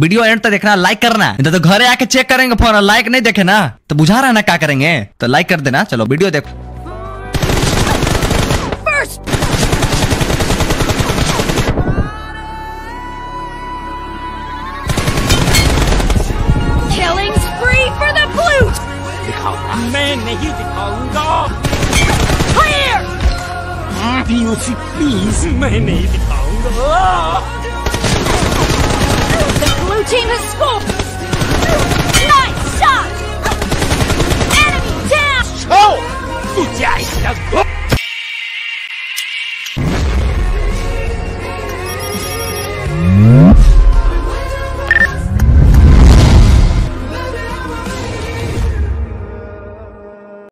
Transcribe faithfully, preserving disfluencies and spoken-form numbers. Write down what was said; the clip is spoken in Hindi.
वीडियो एंड तक देखना, लाइक करना, तो घरे आके चेक करेंगे फोन, लाइक नहीं देखे ना तो बुझा रहा ना क्या करेंगे, तो लाइक कर देना। चलो वीडियो देखो। Killings free for the blue. दिखाऊंगा मैं, नहीं दिखाऊंगा। Clear. P O C please, मैं नहीं दिखाऊंगा। Blue team has scored! Nice shot! Enemy down! Oh!